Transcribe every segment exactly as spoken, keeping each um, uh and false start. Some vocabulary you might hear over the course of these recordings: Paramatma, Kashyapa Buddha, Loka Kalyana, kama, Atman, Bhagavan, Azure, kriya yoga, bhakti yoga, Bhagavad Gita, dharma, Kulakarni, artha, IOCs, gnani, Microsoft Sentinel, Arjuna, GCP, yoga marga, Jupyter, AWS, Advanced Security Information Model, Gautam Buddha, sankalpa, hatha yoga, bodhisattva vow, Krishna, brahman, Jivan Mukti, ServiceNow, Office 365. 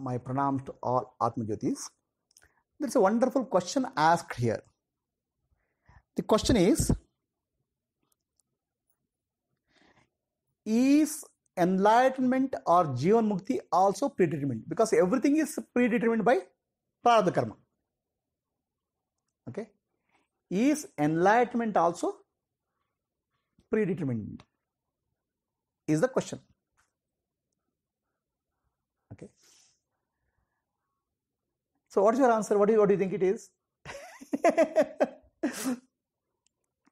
my pranams to all Atma Jyotis. There's a wonderful question asked here. The question is, is enlightenment or Jivan Mukti also predetermined? Because everything is predetermined by prarabdha karma. Okay. Is enlightenment also predetermined? Is the question. Okay. So what's your answer? What do you, what do you think it is?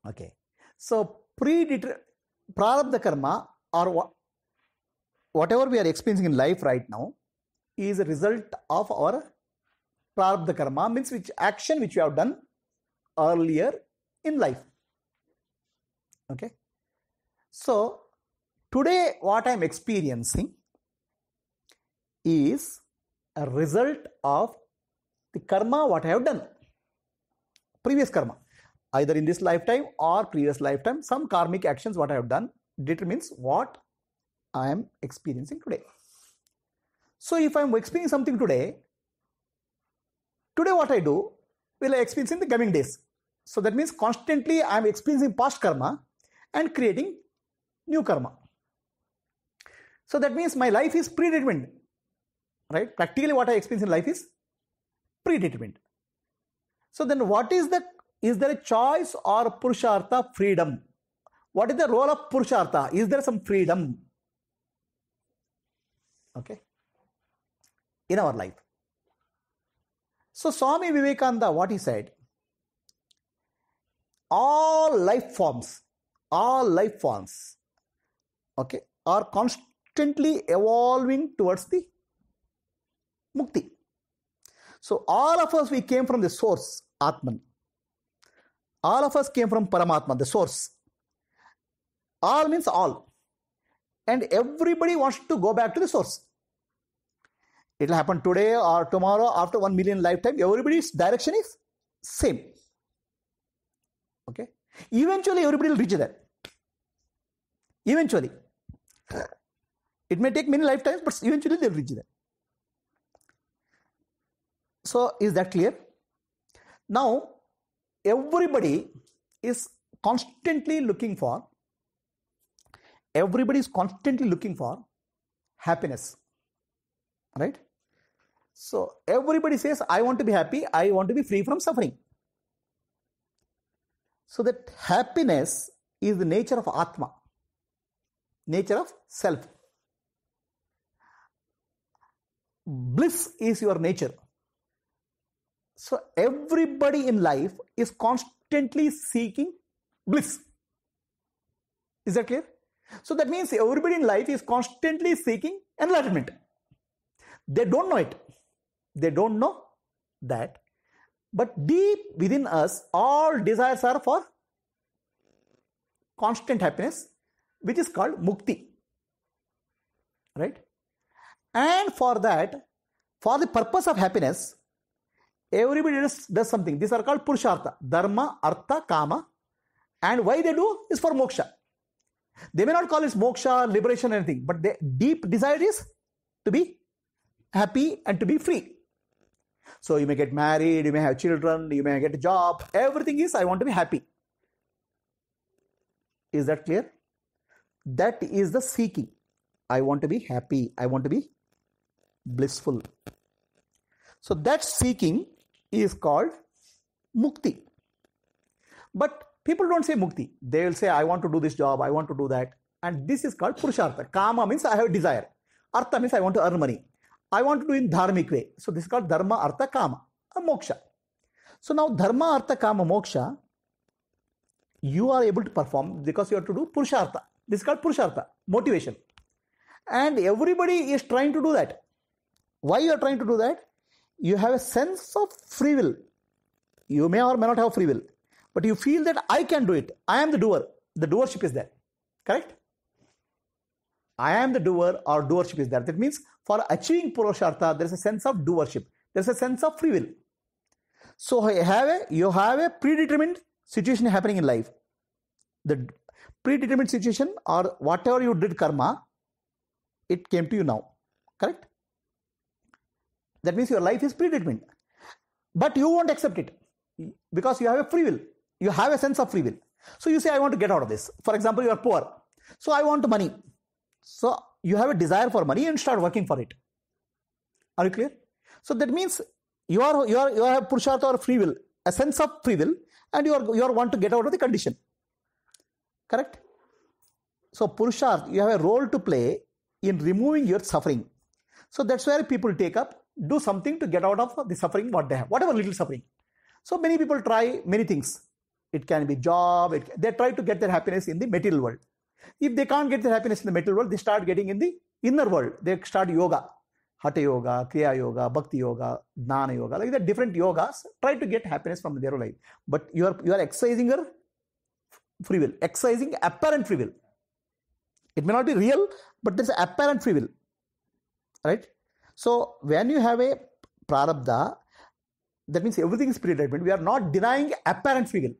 Okay. So predetermined prarabdha karma or what? Whatever we are experiencing in life right now is a result of our prarabdha karma, means which action which we have done earlier in life. Okay. So today what I am experiencing is a result of the karma what I have done. Previous karma. Either in this lifetime or previous lifetime, some karmic actions what I have done determines what I am experiencing today. So if I am experiencing something today, today what I do will I experience in the coming days. So that means constantly I am experiencing past karma and creating new karma. So that means my life is predetermined. Right? Practically what I experience in life is predetermined. So then what is the, is there a choice or purushartha freedom? What is the role of purushartha? Is there some freedom? Okay, in our life. So Swami Vivekananda, what he said, all life forms, all life forms, okay, are constantly evolving towards the mukti. So all of us, we came from the source, Atman. All of us came from Paramatma, the source. All means all. And everybody wants to go back to the source. It will happen today or tomorrow, after one million lifetime. Everybody's direction is same. Okay. Eventually, everybody will reach there. Eventually. It may take many lifetimes, but eventually they will reach there. So, is that clear? Now, everybody is constantly looking for, everybody is constantly looking for happiness. Right? So everybody says, I want to be happy, I want to be free from suffering. So that happiness is the nature of Atma, nature of self. Bliss is your nature. So everybody in life is constantly seeking bliss. Is that clear? So that means everybody in life is constantly seeking enlightenment. They don't know it. They don't know that. But deep within us, all desires are for constant happiness, which is called mukti. Right? And for that, for the purpose of happiness, everybody does, does something. These are called purushartha. Dharma, artha, kama. And why they do is for moksha. They may not call it moksha, liberation, anything. But the deep desire is to be happy and to be free. So you may get married, you may have children, you may get a job. Everything is, I want to be happy. Is that clear? That is the seeking. I want to be happy. I want to be blissful. So that seeking is called mukti. But people don't say mukti. They will say, I want to do this job. I want to do that. And this is called purushartha. Kama means I have a desire. Artha means I want to earn money. I want to do in dharmic way. So this is called dharma, artha, kama, a moksha. So now dharma, artha, kama, moksha, you are able to perform because you have to do purushartha. This is called purushartha, motivation. And everybody is trying to do that. Why you are trying to do that? You have a sense of free will. You may or may not have free will. But you feel that I can do it. I am the doer. The doership is there. Correct? I am the doer or doership is there. That means for achieving purushartha, there is a sense of doership. There is a sense of free will. So you have a, you have a predetermined situation happening in life. The predetermined situation or whatever you did karma, it came to you now. Correct? That means your life is predetermined. But you won't accept it because you have a free will. You have a sense of free will. So you say, I want to get out of this. For example, you are poor. So I want money. So you have a desire for money and start working for it. Are you clear? So that means you are you are you have purushartha or free will, a sense of free will, and you are you are want to get out of the condition. Correct? So purushartha, you have a role to play in removing your suffering. So that's where people take up, do something to get out of the suffering what they have, whatever little suffering. So many people try many things. It can be job. It, they try to get their happiness in the material world. If they can't get their happiness in the material world, they start getting in the inner world. They start yoga, hatha yoga, kriya yoga, bhakti yoga, gnani yoga, like that different yogas. Try to get happiness from their life. But you are you are exercising your free will, exercising apparent free will. It may not be real, but there's apparent free will, right? So when you have a prarabdha, that means everything is predetermined. We are not denying apparent free will.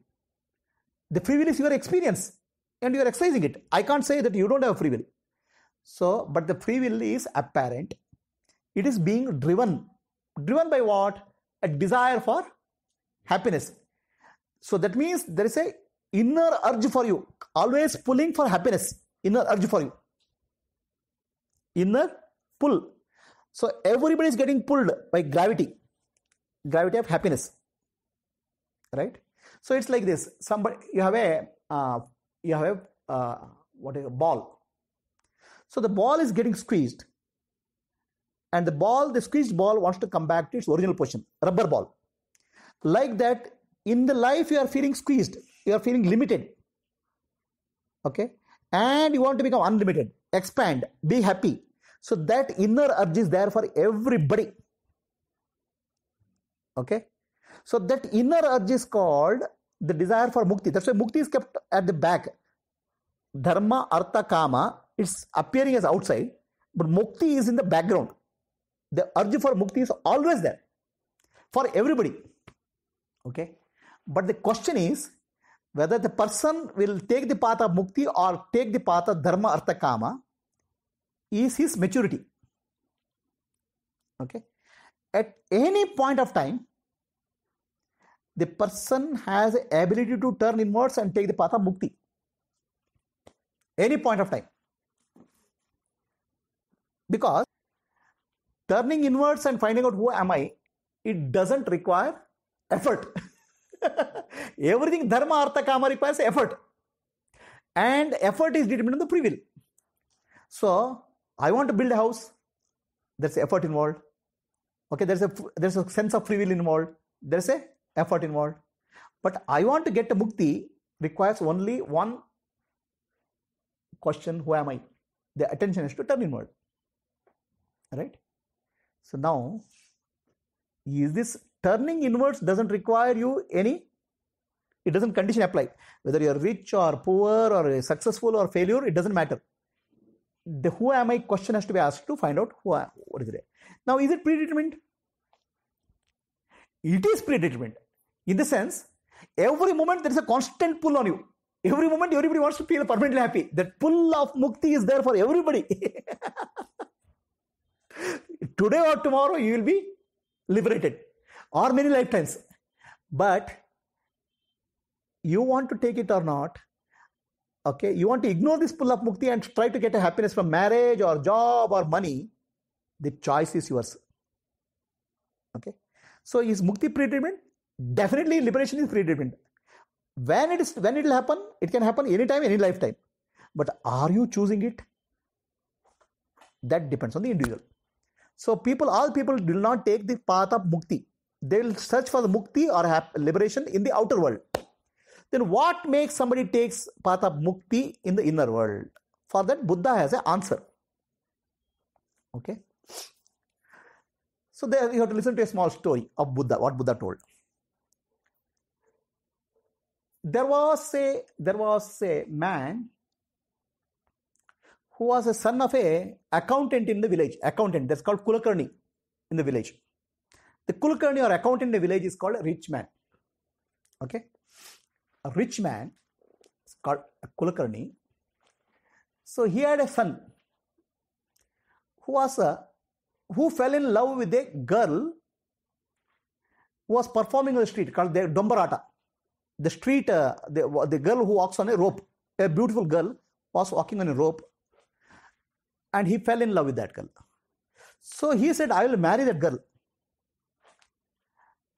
The free will is your experience, and you are exercising it. I can't say that you don't have free will. So, but the free will is apparent. It is being driven. Driven by what? A desire for happiness. So that means there is a inner urge for you. Always pulling for happiness. Inner urge for you. Inner pull. So everybody is getting pulled by gravity. Gravity of happiness. Right? So it's like this. Somebody, you have a uh, you have a uh, what is a ball. So the ball is getting squeezed, and the ball, the squeezed ball, wants to come back to its original position. Rubber ball. Like that, in the life you are feeling squeezed, you are feeling limited. Okay, and you want to become unlimited, expand, be happy. So that inner urge is there for everybody. Okay. So that inner urge is called the desire for mukti. That's why mukti is kept at the back. Dharma, artha, kama, it's appearing as outside, but mukti is in the background. The urge for mukti is always there for everybody. Okay? But the question is whether the person will take the path of mukti or take the path of dharma, artha, kama is his maturity. Okay? At any point of time, the person has the ability to turn inwards and take the path of mukti. Any point of time. Because turning inwards and finding out who am I, it doesn't require effort. Everything dharma, artha, kama requires effort. And effort is determined by the free will. So, I want to build a house. There's effort involved. Okay, there's a, there's a sense of free will involved. There's a effort involved. But I want to get to mukti requires only one question, who am I? The attention is to turn inward. Right? So now, is this turning inwards doesn't require you any, it doesn't condition apply. Whether you are rich or poor or successful or failure, it doesn't matter. The who am I question has to be asked to find out who I, what is it. Now, is it predetermined? It is predetermined. In the sense, every moment there is a constant pull on you. Every moment everybody wants to feel permanently happy. That pull of mukti is there for everybody. Today or tomorrow you will be liberated. Or many lifetimes. But you want to take it or not. Okay, you want to ignore this pull of mukti and try to get a happiness from marriage or job or money. The choice is yours. Okay. So is mukti predetermined? Definitely liberation is predetermined. When it is, when it will happen, it can happen anytime, any lifetime. But are you choosing it? That depends on the individual. So people, all people will not take the path of mukti. They will search for the mukti or liberation in the outer world. Then what makes somebody takes path of mukti in the inner world? For that, Buddha has an answer. Okay. So there you have to listen to a small story of Buddha, what Buddha told. There was a there was a man who was a son of a accountant in the village. Accountant, that's called Kulakarni in the village. The Kulakarni or accountant in the village is called a rich man. Okay? A rich man is called a Kulakarni. So he had a son who was a who fell in love with a girl who was performing on the street, called the Dombarata. The street, uh, the, the girl who walks on a rope, a beautiful girl was walking on a rope, and he fell in love with that girl. So he said, I will marry that girl.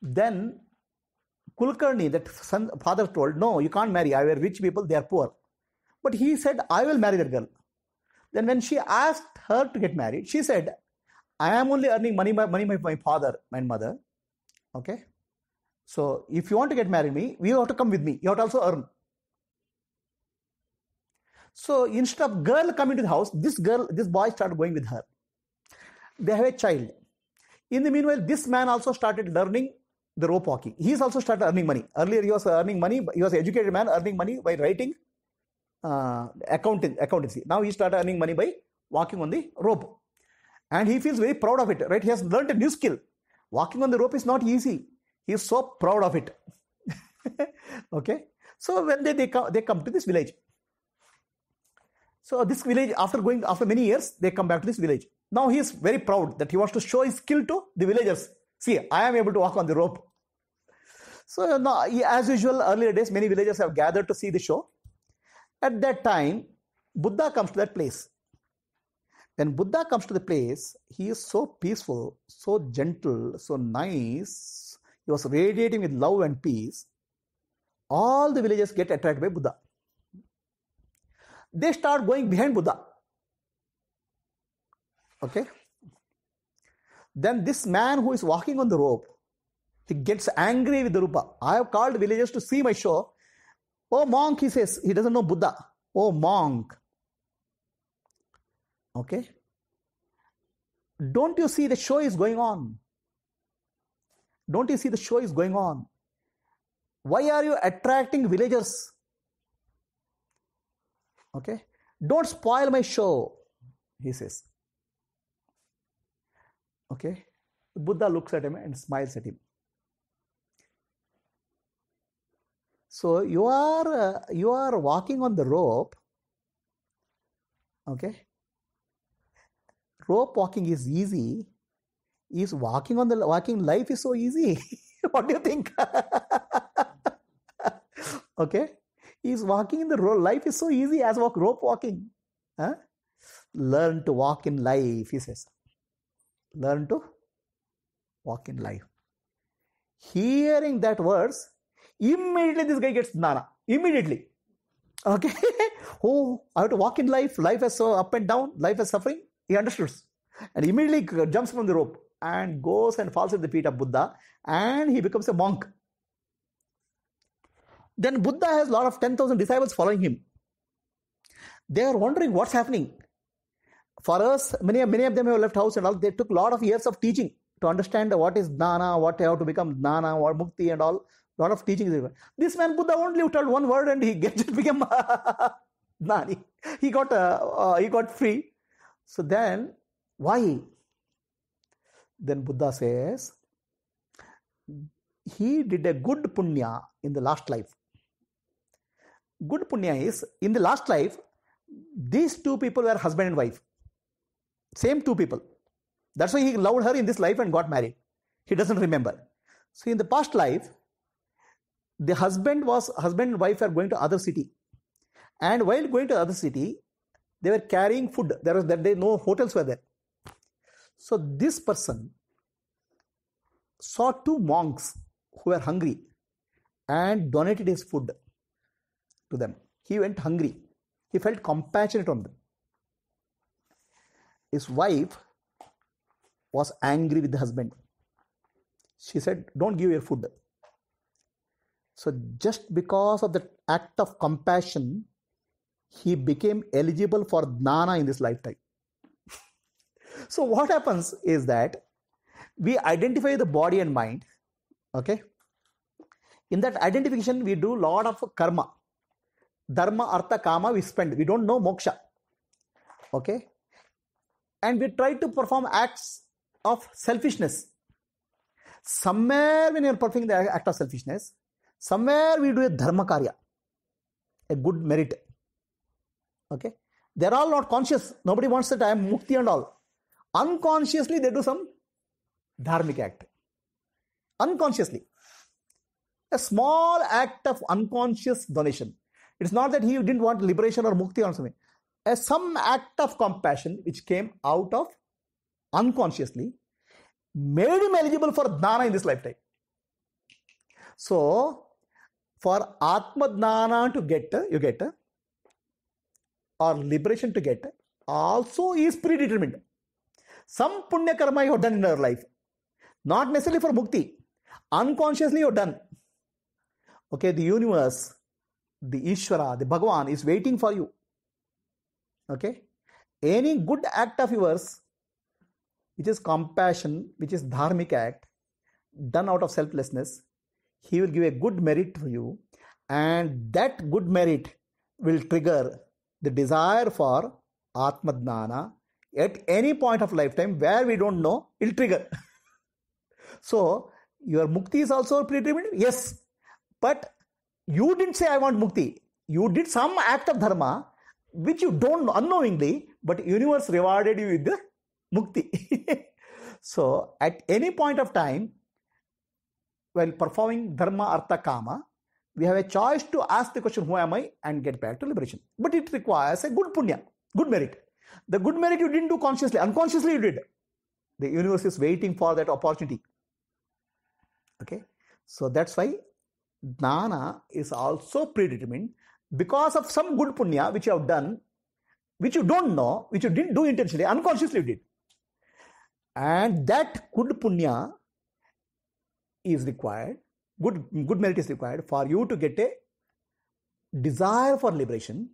Then Kulakarni, that son, father told, no, you can't marry. I were rich people, they are poor. But he said, I will marry that girl. Then when she asked her to get married, she said, I am only earning money by money by my father and mother. Okay. So if you want to get married me, you have to come with me. You have to also earn. So instead of girl coming to the house, this girl, this boy started going with her. They have a child. In the meanwhile, this man also started learning the rope walking. He's also started earning money. Earlier he was earning money. He was an educated man earning money by writing uh, accounting, accountancy. Now he started earning money by walking on the rope. And he feels very proud of it, right? He has learned a new skill. Walking on the rope is not easy. He is so proud of it. Okay. So when they, they, come, they come to this village. So this village, after going, after many years, they come back to this village. Now he is very proud that he wants to show his skill to the villagers. See, I am able to walk on the rope. So now, as usual, earlier days, many villagers have gathered to see the show. At that time, Buddha comes to that place. When Buddha comes to the place, he is so peaceful, so gentle, so nice. He was radiating with love and peace. All the villagers get attracted by Buddha. They start going behind Buddha. Okay. Then this man who is walking on the rope, he gets angry with the Rupa. I have called villagers to see my show. Oh monk, he says, he doesn't know Buddha. Oh monk. Okay. Don't you see the show is going on? Don't you see the show is going on? Why are you attracting villagers? Okay. Don't spoil my show, he says. Okay. Buddha looks at him and smiles at him. So you are uh, you are walking on the rope. Okay. Rope walking is easy. Is walking on the walking life is so easy. What do you think? Okay. Is walking in the rope life is so easy as walk rope walking. Huh? Learn to walk in life, he says. Learn to walk in life. Hearing that verse, immediately this guy gets nana. Immediately. Okay. Oh, I have to walk in life. Life is so up and down. Life is suffering. He understood. And immediately jumps from the rope and goes and falls at the feet of Buddha. And he becomes a monk. Then Buddha has a lot of ten thousand disciples following him. They are wondering what's happening. For us, many, many of them have left house and all. They took a lot of years of teaching to understand what is dana, what how to become dana, or mukti and all. A lot of teaching. This man Buddha only uttered one word and he just became gnani. He got uh, uh, he got free. So then, why? Then Buddha says, he did a good punya in the last life. Good punya is, in the last life, these two people were husband and wife. Same two people. That's why he loved her in this life and got married. He doesn't remember. So in the past life, the husband was husband and wife are going to other city, and while going to other city, they were carrying food. There was that day no hotels were there. So this person saw two monks who were hungry and donated his food to them. He went hungry. He felt compassionate on them. His wife was angry with the husband. She said, don't give your food. So just because of the act of compassion, he became eligible for dana in this lifetime. So what happens is that we identify the body and mind. Okay. In that identification, we do a lot of karma. Dharma, artha, kama we spend. We don't know moksha. Okay. And we try to perform acts of selfishness. Somewhere when you are performing the act of selfishness, somewhere we do a dharma karya, a good merit. Okay. They are all not conscious. Nobody wants that I am mukti and all. Unconsciously, they do some dharmic act. Unconsciously. A small act of unconscious donation. It's not that he didn't want liberation or mukti or something. As some act of compassion which came out of unconsciously made him eligible for dana in this lifetime. So, for atmagnana to get, you get, or liberation to get, also is predetermined. Some punya karma you have done in your life. Not necessarily for mukti. Unconsciously you have done. Okay, the universe, the Ishvara, the Bhagavan is waiting for you. Okay, any good act of yours, which is compassion, which is dharmic act, done out of selflessness, he will give a good merit to you, and that good merit will trigger the desire for atmagnana at any point of lifetime where we don't know, it will trigger. So, your mukti is also predetermined? Yes. But you didn't say I want mukti. You did some act of dharma which you don't know unknowingly, but universe rewarded you with the mukti. So at any point of time, while performing dharma, artha, kama, we have a choice to ask the question, who am I, and get back to liberation. But it requires a good punya, good merit. The good merit you didn't do consciously, unconsciously you did. The universe is waiting for that opportunity. Okay, so that's why dana is also predetermined because of some good punya which you have done, which you don't know, which you didn't do intentionally, unconsciously you did. And that good punya is required, good, good merit is required for you to get a desire for liberation,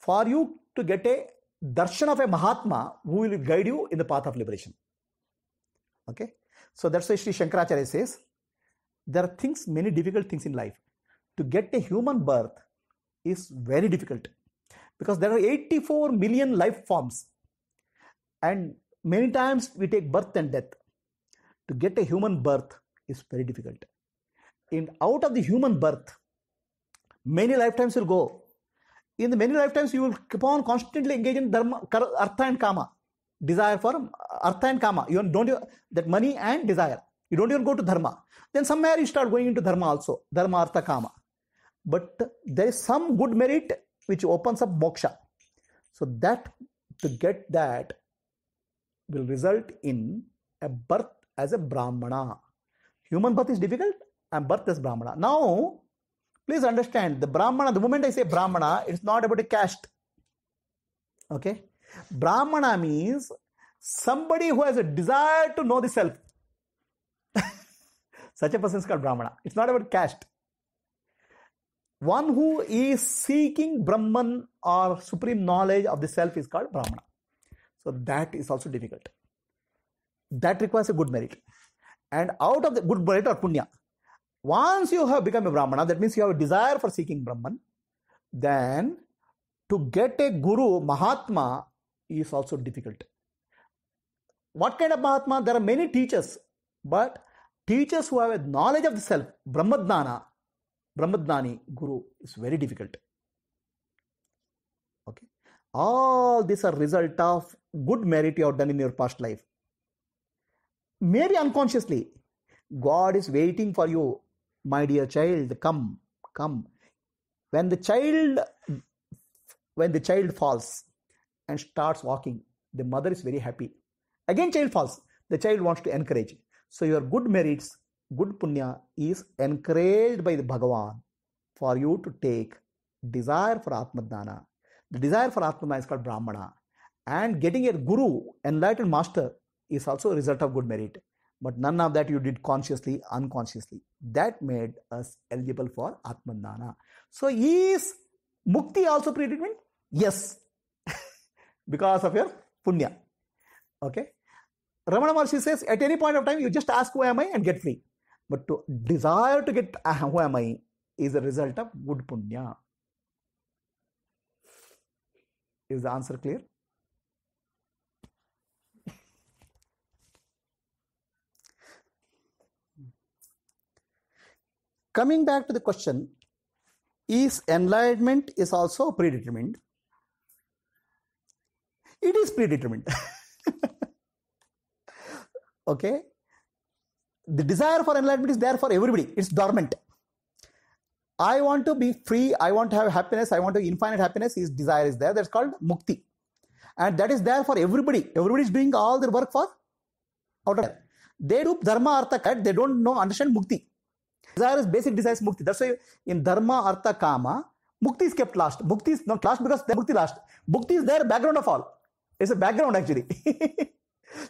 for you to get a darshan of a Mahatma who will guide you in the path of liberation. Okay, so that's why Sri Shankaracharya says, there are things, many difficult things in life. To get a human birth is very difficult because there are eighty-four million life forms, and many times we take birth and death. To get a human birth is very difficult. And out of the human birth, many lifetimes will go. In the many lifetimes, you will keep on constantly engaging in dharma, artha and kama, desire for artha and kama. You don't you, that money and desire. You don't even go to dharma. Then somewhere you start going into dharma also. Dharma, artha, kama. But there is some good merit which opens up moksha. So that, to get that, will result in a birth as a brahmana. Human birth is difficult and birth as brahmana. Now, please understand, the brahmana, the moment I say brahmana, it's not about a caste. Okay? Brahmana means somebody who has a desire to know the self. Such a person is called brahmana. It's not about caste. One who is seeking Brahman or supreme knowledge of the self is called brahmana. So that is also difficult. That requires a good merit. And out of the good merit or punya, once you have become a brahmana, that means you have a desire for seeking Brahman, then to get a guru, Mahatma, is also difficult. What kind of Mahatma? There are many teachers, but teachers who have a knowledge of the self, Brahmadnana, Brahmadnani, Guru, is very difficult. Okay. All these are result of good merit you have done in your past life. Maybe unconsciously, God is waiting for you. My dear child, come, come. When the child, when the child falls and starts walking, the mother is very happy. Again, child falls. The child wants to encourage. So your good merits, good punya is encouraged by the Bhagavan for you to take desire for atmagnana. The desire for atmagnana is called brahmana. And getting a guru, enlightened master, is also a result of good merit. But none of that you did consciously, unconsciously. That made us eligible for atmagnana. So is mukti also predetermined? Yes. Because of your punya. Okay. Ramana Maharshi says, at any point of time, you just ask, who am I, and get free. But to desire to get, who am I, is a result of good punya. Is the answer clear? Coming back to the question, is enlightenment is also predetermined? It is predetermined. Okay, the desire for enlightenment is there for everybody. It's dormant. I want to be free. I want to have happiness. I want to have infinite happiness. His desire is there. That's called mukti, and that is there for everybody. Everybody is doing all their work for out of there. They do dharma, artha, kama. They don't know understand mukti. Desire is basic. Desire is mukti. That's why in dharma, artha, kama, mukti is kept last. Mukti is not last because mukti is last. Mukti is there background of all. It's a background actually.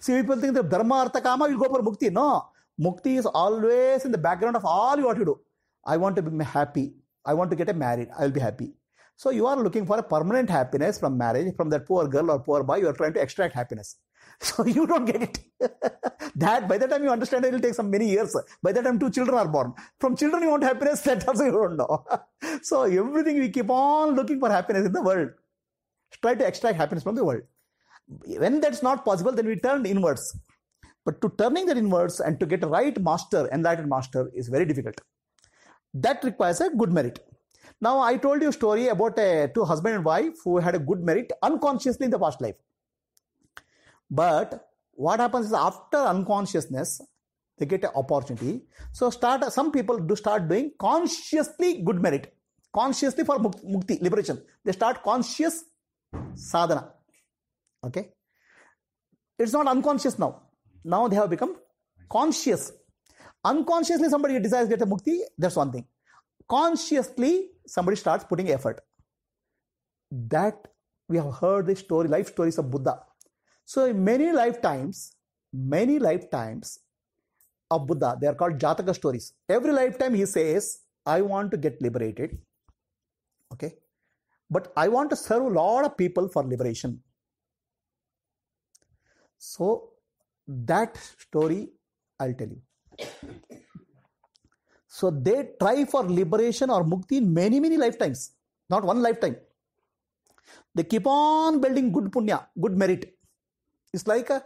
See, people think that dharma, artha, kama will go for mukti. No, mukti is always in the background of all you want to do. I want to be happy. I want to get married. I will be happy. So you are looking for a permanent happiness from marriage, from that poor girl or poor boy. You are trying to extract happiness. So you don't get it. That by the time you understand it, it will take some many years. By the time two children are born. From children you want happiness, that also you don't know. So everything we keep on looking for happiness in the world. Try to extract happiness from the world. When that's not possible, then we turn inwards. But to turning that inwards and to get a right master, enlightened master, is very difficult. That requires a good merit. Now, I told you a story about a, two husband and wife who had a good merit unconsciously in the past life. But what happens is after unconsciousness, they get an opportunity. So start some people do start doing consciously good merit. Consciously for mukti, liberation. They start conscious sadhana. Okay, it's not unconscious now. Now they have become conscious. Unconsciously somebody desires to get a mukti, that's one thing. Consciously somebody starts putting effort. That we have heard the story, life stories of Buddha. So in many lifetimes, many lifetimes of Buddha, they are called Jataka stories. Every lifetime he says, I want to get liberated. Okay, but I want to serve a lot of people for liberation. So that story I'll tell you. So they try for liberation or mukti in many, many lifetimes, not one lifetime. They keep on building good punya, good merit. It's like a,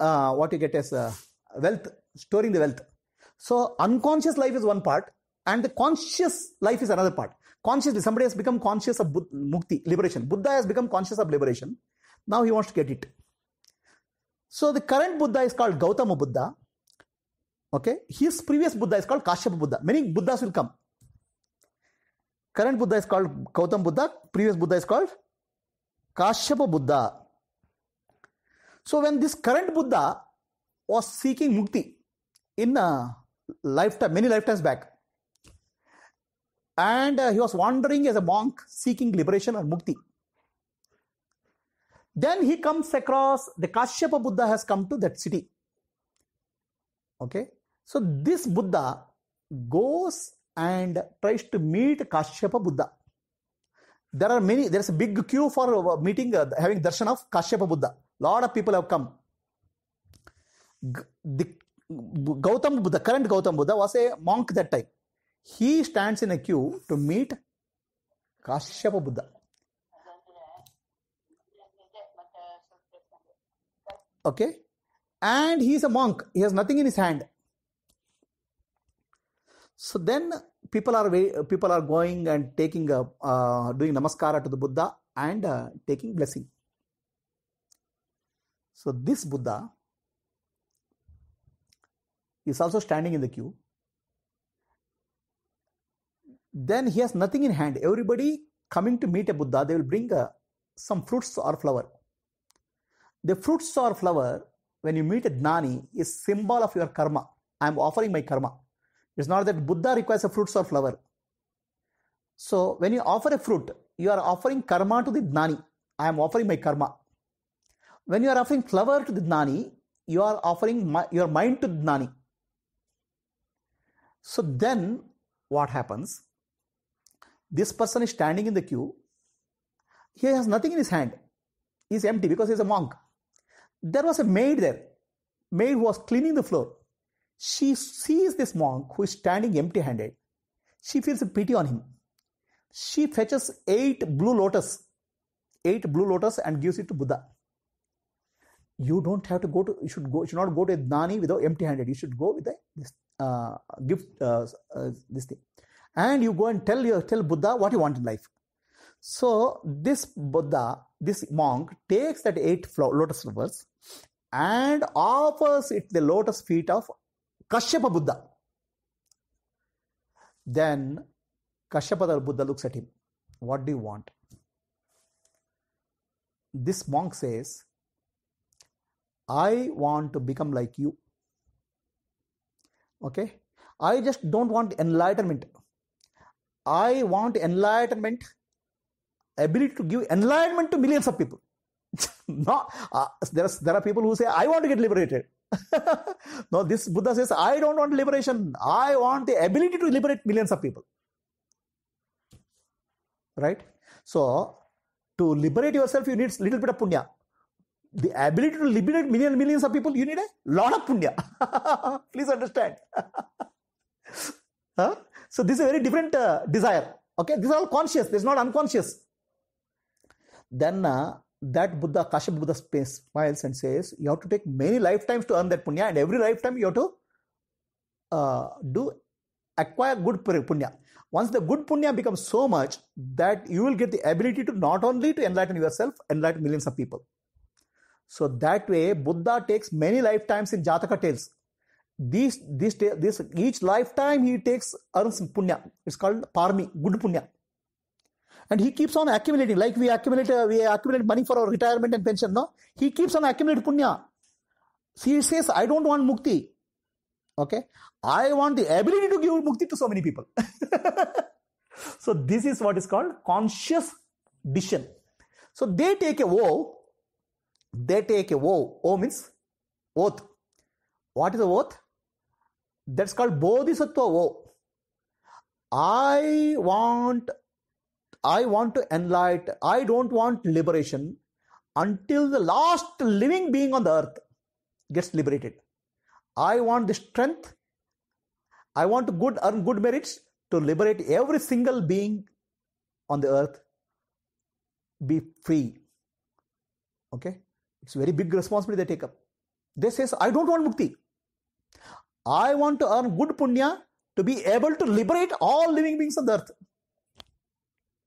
uh, what you get as a wealth, storing the wealth. So unconscious life is one part and the conscious life is another part. Consciously, somebody has become conscious of mukti, liberation. Buddha has become conscious of liberation. Now he wants to get it. So the current Buddha is called Gautam Buddha. Okay, his previous Buddha is called Kashyapa Buddha. Many Buddhas will come. Current Buddha is called Gautam Buddha. Previous Buddha is called Kashyapa Buddha. So when this current Buddha was seeking mukti in a lifetime, many lifetimes back, and he was wandering as a monk seeking liberation or mukti. Then he comes across, the Kashyapa Buddha has come to that city. Okay, so this Buddha goes and tries to meet Kashyapa Buddha. There are many, there's a big queue for meeting, uh, having darshan of Kashyapa Buddha. Lot of people have come. The Gautam Buddha, current Gautam Buddha was a monk that time. He stands in a queue to meet Kashyapa Buddha. Okay, and he is a monk, he has nothing in his hand. So then people are people are going and taking a, uh, doing namaskara to the Buddha and uh, taking blessing. So this Buddha is also standing in the queue. Then he has nothing in hand. Everybody coming to meet a Buddha, they will bring uh, some fruits or flower. The fruits or flower, when you meet a gnani, is symbol of your karma. I am offering my karma. It's not that Buddha requires a fruits or flower. So when you offer a fruit, you are offering karma to the gnani. I am offering my karma. When you are offering flower to the gnani, you are offering my, your mind to the gnani. So then what happens? This person is standing in the queue. He has nothing in his hand. He is empty because he is a monk. There was a maid there. Maid who was cleaning the floor. She sees this monk who is standing empty-handed. She feels a pity on him. She fetches eight blue lotus. Eight blue lotus and gives it to Buddha. You don't have to go to, you should go, you should not go to a gnani without empty-handed. You should go with a this, uh, gift, uh, uh, this thing. And you go and tell your, tell Buddha what you want in life. So this Buddha, this monk takes that eight lotus flowers and offers it the lotus feet of Kashyapa Buddha. Then Kashyapa Buddha looks at him. What do you want? This monk says, I want to become like you. Okay? I just don't want enlightenment. I want enlightenment, ability to give enlightenment to millions of people. No, uh, there, are, there are people who say, I want to get liberated. No, this Buddha says, I don't want liberation. I want the ability to liberate millions of people. Right? So, to liberate yourself, you need a little bit of punya. The ability to liberate million, millions of people, you need a lot of punya. Please understand. Huh? So, this is a very different uh, desire. Okay, this is all conscious. This is not unconscious. Then, uh, that Buddha, Kashyapa Buddha smiles and says, you have to take many lifetimes to earn that punya, and every lifetime you have to uh, do acquire good punya. Once the good punya becomes so much that you will get the ability to not only to enlighten yourself, enlighten millions of people. So that way, Buddha takes many lifetimes in Jataka tales. These, these, this, each lifetime he takes earns punya. It's called parmi, good punya. And he keeps on accumulating, like we accumulate uh, we accumulate money for our retirement and pension. No, he keeps on accumulating punya. See, he says, I don't want mukti. Okay, I want the ability to give mukti to so many people. So this is what is called conscious decision. So they take a vow. They take a vow. Vow means oath. What is a oath? That's called bodhisattva vow. I want. I want to enlighten, I don't want liberation until the last living being on the earth gets liberated. I want the strength, I want to good, earn good merits to liberate every single being on the earth, be free. Okay, it's a very big responsibility they take up. They say, I don't want mukti. I want to earn good punya to be able to liberate all living beings on the earth.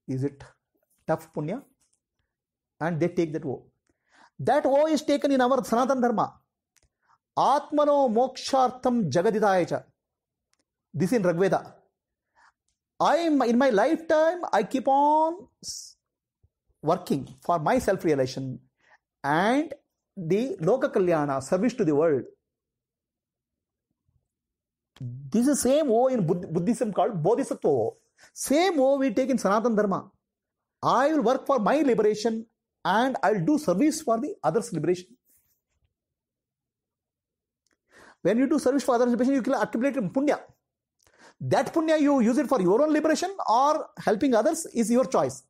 Is it tough punya? And they take that vow. That vow is taken in our Sanatana Dharma. Atmano mokshartham jagaditayacha. This in Rig Veda. I am in my lifetime, I keep on working for my self-realization and the loka kalyana, service to the world. This is the same vow in Buddhism called bodhisattva vow. Same vow we take in Sanatana Dharma. I will work for my liberation and I will do service for the others' liberation. When you do service for others' liberation, you can accumulate punya. That punya you use it for your own liberation or helping others is your choice.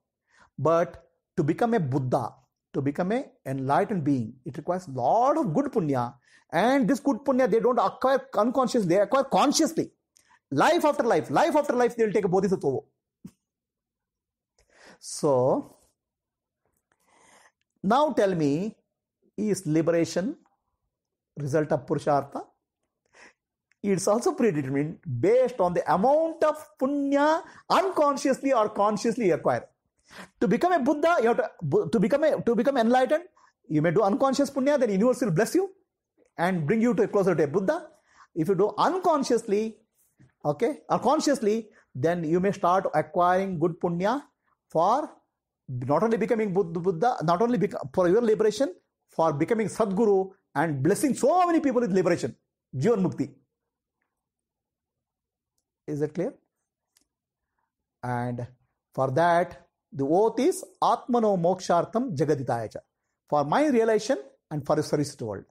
But to become a Buddha, to become an enlightened being, it requires a lot of good punya. And this good punya, they don't acquire unconsciously, they acquire consciously. Life after life, life after life, they will take a bodhisattva vow. So, now tell me, is liberation result of purushartha? It's also predetermined based on the amount of punya unconsciously or consciously acquired. To become a Buddha, you have to, to become a, to become enlightened, you may do unconscious punya, then the universe will bless you and bring you to closer to a Buddha. If you do unconsciously, okay, or consciously, then you may start acquiring good punya for not only becoming Buddha, not only for your liberation, for becoming Sadguru and blessing so many people with liberation. Jivan Mukti. Is that clear? And for that, the oath is Atmano Mokshartham Jagaditayacha. For my realization and for service to the world.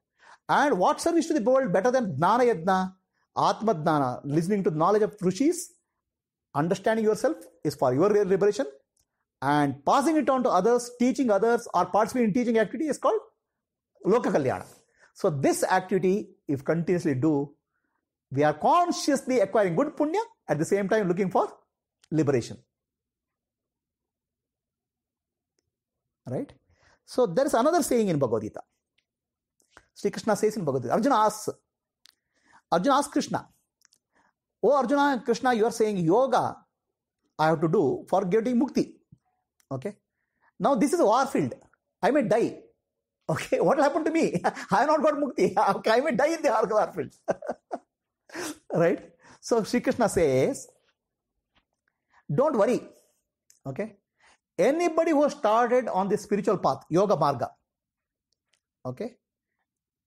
And what service to the world better than Gnana Yajna? Atmagnana, listening to the knowledge of Rishis, understanding yourself is for your liberation, and passing it on to others, teaching others, or participating in teaching activity is called Loka Kalyana. So this activity, if continuously do, we are consciously acquiring good punya, at the same time looking for liberation. Right? So there is another saying in Bhagavad Gita. Sri Krishna says in Bhagavad Gita, Arjuna asks, Arjuna asks Krishna, oh Arjuna, Krishna, you are saying yoga I have to do for getting mukti. Okay. Now this is a war field. I may die. Okay, what will happen to me? I have not got mukti. I may die in the hard garfield. Right? So Sri Krishna says, don't worry. Okay? Anybody who started on the spiritual path, yoga marga, okay,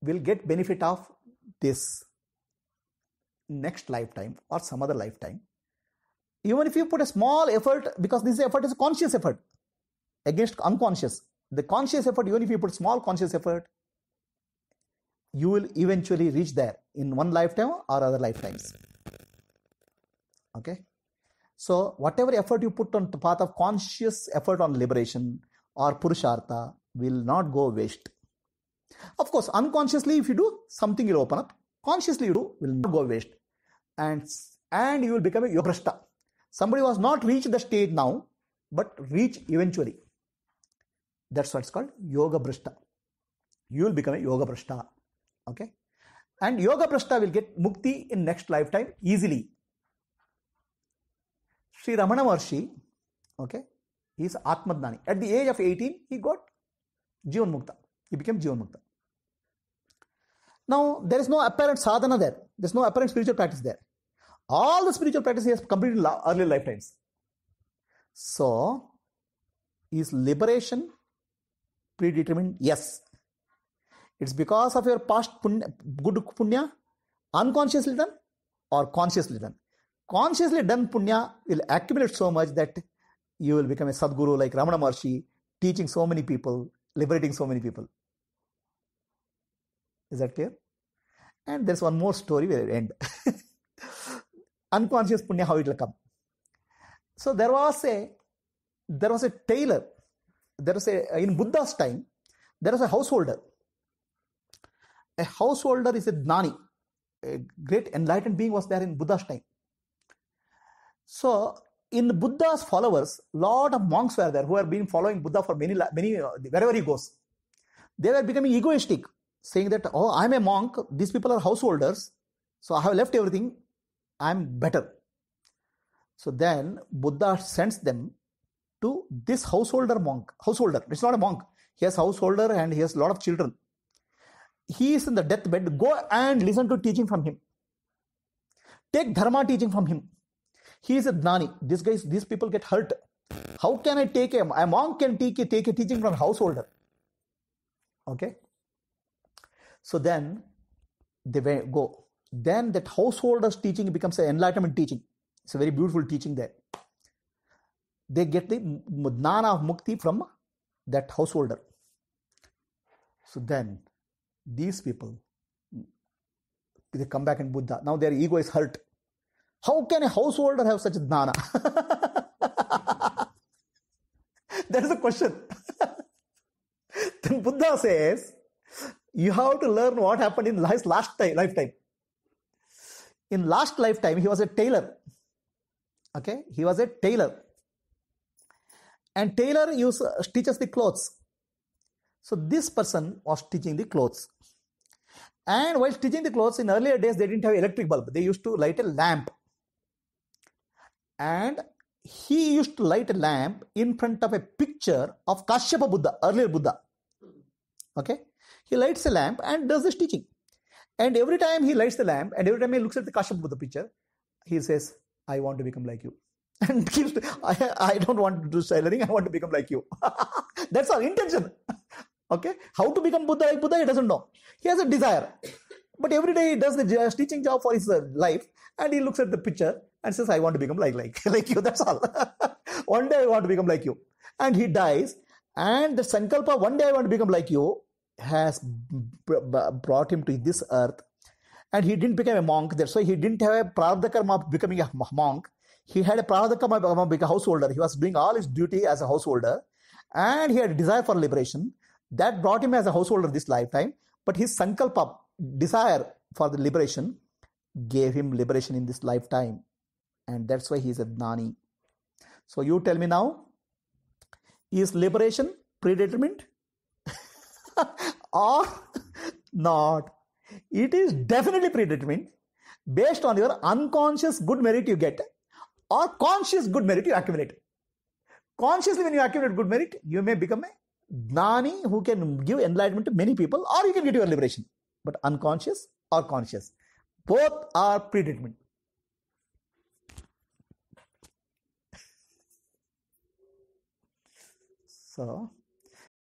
will get benefit of this next lifetime or some other lifetime. Even if you put a small effort, because this effort is a conscious effort against unconscious. The conscious effort, even if you put small conscious effort, you will eventually reach there in one lifetime or other lifetimes. Okay? So, whatever effort you put on the path of conscious effort on liberation or purushartha will not go waste. Of course, unconsciously if you do, something will open up. Consciously you do, will not go waste. And, and you will become a yoga brashta. Somebody who has not reached the stage now, but reach eventually. That's what's called yoga brashta. You will become a yoga brashta. Okay? And yoga brashta will get mukti in next lifetime easily. Sri Ramana Maharshi, okay, he is atmagnani. At the age of eighteen, he got Jivanmukta. He became Jivanmukta. Now, there is no apparent sadhana there. There is no apparent spiritual practice there. All the spiritual practice he has completed in early lifetimes. So, is liberation predetermined? Yes. It's because of your past punya, good punya, unconsciously done or consciously done. Consciously done punya will accumulate so much that you will become a Sadguru like Ramana Maharshi, teaching so many people, liberating so many people. Is that clear? And there's one more story where it ends. Unconscious punya, how it will come. So there was a There was a tailor, there was a, in Buddha's time, there was a householder. A householder is a gnani, a great enlightened being was there in Buddha's time. So, in Buddha's followers, lot of monks were there who had been following Buddha for many, many, wherever he goes. They were becoming egoistic, saying that, oh, I'm a monk, these people are householders, so I have left everything, I'm better. So then, Buddha sends them to this householder monk, householder, it's not a monk, he has householder and he has a lot of children. He is in the deathbed, go and listen to teaching from him. Take dharma teaching from him. He is a gnani, these guys, these people get hurt. How can I take a, a monk can take a, take a teaching from a householder? Okay. So then, they go. Then that householder's teaching becomes an enlightenment teaching. It's a very beautiful teaching there. They get the gnana of mukti from that householder. So then, these people, they come back in Buddha. Now their ego is hurt. How can a householder have such gnana? That is the question. Then Buddha says, you have to learn what happened in his last time, lifetime. In last lifetime, he was a tailor. Okay, he was a tailor. And tailor use, teaches the clothes. So this person was teaching the clothes. And while teaching the clothes, in earlier days, they didn't have electric bulb. They used to light a lamp. And he used to light a lamp in front of a picture of Kashyapa Buddha, earlier Buddha. Okay? He lights a lamp and does this teaching. And every time he lights the lamp, and every time he looks at the Kashyapa Buddha picture, he says, I want to become like you. And keeps, I, I don't want to do sailoring, I want to become like you. That's our intention. Okay? How to become Buddha like Buddha, he doesn't know. He has a desire. But every day he does the teaching job for his life and he looks at the picture and says, I want to become like, like, like you. That's all. One day I want to become like you. And he dies. And the sankalpa, one day I want to become like you, has brought him to this earth. And he didn't become a monk. That's why he didn't have a prarabdha karma of becoming a monk. He had a prarabdha karma being a householder. He was doing all his duty as a householder. And he had a desire for liberation. That brought him as a householder this lifetime. But his sankalpa, desire for the liberation, gave him liberation in this lifetime. And that's why he is a gnani. So you tell me now, is liberation predetermined? Or not? It is definitely predetermined based on your unconscious good merit you get. Or conscious good merit you accumulate. Consciously when you accumulate good merit, you may become a gnani who can give enlightenment to many people, or you can get your liberation. But unconscious or conscious, both are pre-treatment. So,